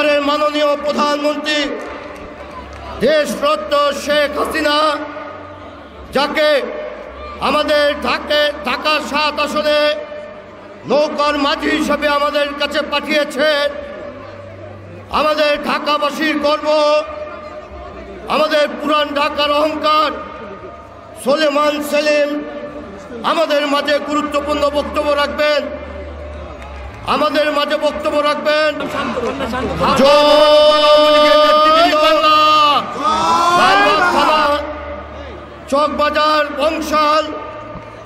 সরকারের মাননীয় প্রধানমন্ত্রী দেশরত্ন শেখ হাসিনা, যাকে আমাদের ঢাকার ৭ আসনে নৌকার মাঝি হিসেবে আমাদের কাছে পাঠিয়েছেন, আমাদের ঢাকাবাসীর গর্ব, আমাদের পুরান ঢাকার অহংকার সোলায়মান সেলিম আমাদের মাঝে গুরুত্বপূর্ণ বক্তব্য রাখবেন। চকবাজার, বংশাল,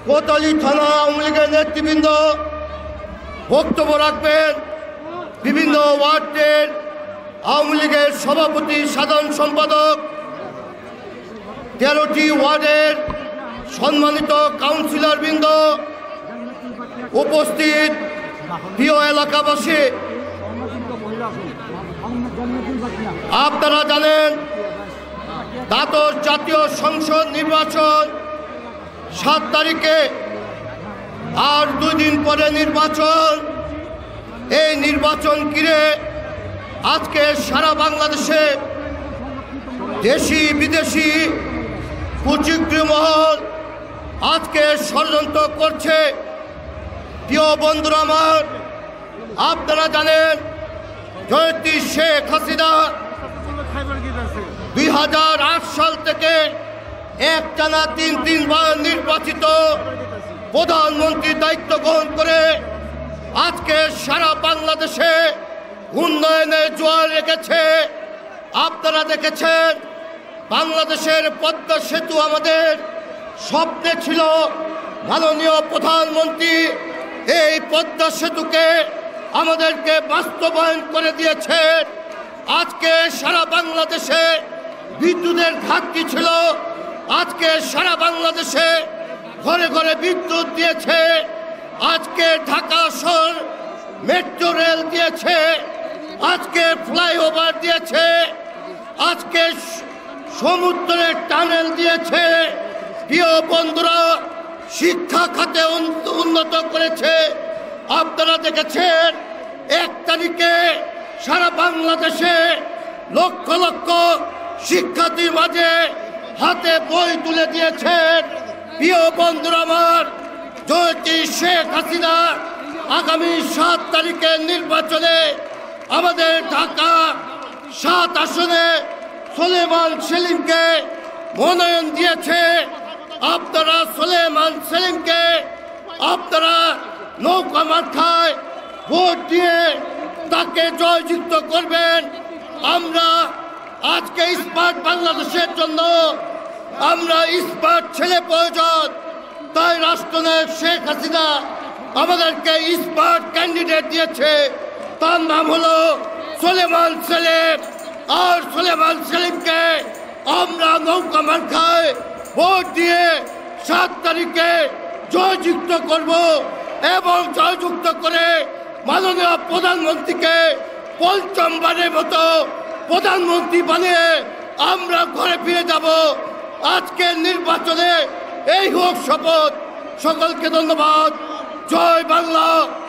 কোতালি থানা আওয়ামী লীগের নেতৃবৃন্দ বক্তব্য রাখবেন। বিভিন্ন ওয়ার্ডের আওয়ামী লীগের সভাপতি, সাধারণ সম্পাদক, 13টি ওয়ার্ডের সম্মানিত কাউন্সিলরবৃন্দ, উপস্থিত প্রিয় এলাকাবাসী, আপনারা জানেন দাতর জাতীয় সংসদ নির্বাচন 7 তারিখে, আর 2 দিন পরে নির্বাচন। এই নির্বাচন ঘিরে আজকে সারা বাংলাদেশে দেশি বিদেশি কুচক্রী মহল আজকে ষড়যন্ত্র করছে। প্রিয় বন্ধুরা আমার, আপনারা জানেন জয়তী শেখ হাসিনা 2008 সাল থেকে একটানা 3 বার নির্বাচিত প্রধানমন্ত্রীর দায়িত্ব গ্রহণ করে আজকে সারা বাংলাদেশে উন্নয়নের জোয়ার রেখেছে। আপনারা দেখেছেন বাংলাদেশের পদ্মা সেতু আমাদের স্বপ্নে ছিল। মাননীয় প্রধানমন্ত্রী এই পদ্মা সেতুকে আমাদেরকে বাস্তবায়ন করে দিয়েছে। আজকে সারা বাংলাদেশে বিদ্যুতের ঘাটতি ছিল, আজকে সারা বাংলাদেশে ঘরে ঘরে বিদ্যুৎ দিয়েছে, আজকে ঢাকা শহর মেট্রো রেল দিয়েছে, আজকে ফ্লাইওভার দিয়েছে, আজকে সমুদ্রের টানেল দিয়েছে। প্রিয় বন্ধুরা, শিক্ষা খাতে উন্নত করেছে। আপনারা দেখেছেন 1 তারিখে সারা বাংলাদেশে লক্ষ লক্ষ শিক্ষার্থীর মাঝে হাতে বই তুলে দিয়েছেন। প্রিয় বন্ধুরা আমার, জয়তী শেখ হাসিনা আগামী 7 তারিখের নির্বাচনে আমাদের ঢাকা 7 আসনে সোলায়মান সেলিমকে মনোনয়ন দিয়েছে। আপনারা সোলায়মান সেলিমকে আপনারা নৌকা মাথায় ভোট দিয়ে তাকে জয়যুক্ত করবেন। আমরা আজকে স্মার্ট বাংলাদেশের জন্য আমরা স্মার্ট ছেলে প্রয়োজন। তাই রাষ্ট্রনায়ক শেখ হাসিনা আমাদেরকে স্মার্ট ক্যান্ডিডেট দিয়েছে, তার নাম হলো সোলায়মান সেলিম। আর সোলায়মান সেলিমকে আমরা নৌকা মার্কায় ভোট দিয়ে 7 তারিখে জয়যুক্ত করব এবং জয়যুক্ত করে মাননীয় প্রধানমন্ত্রীকে 5ম বারের মতো প্রধানমন্ত্রী বানিয়ে আমরা ঘরে ফিরে যাব। আজকের নির্বাচনে এই হোক শপথ। সকলকে ধন্যবাদ। জয় বাংলা।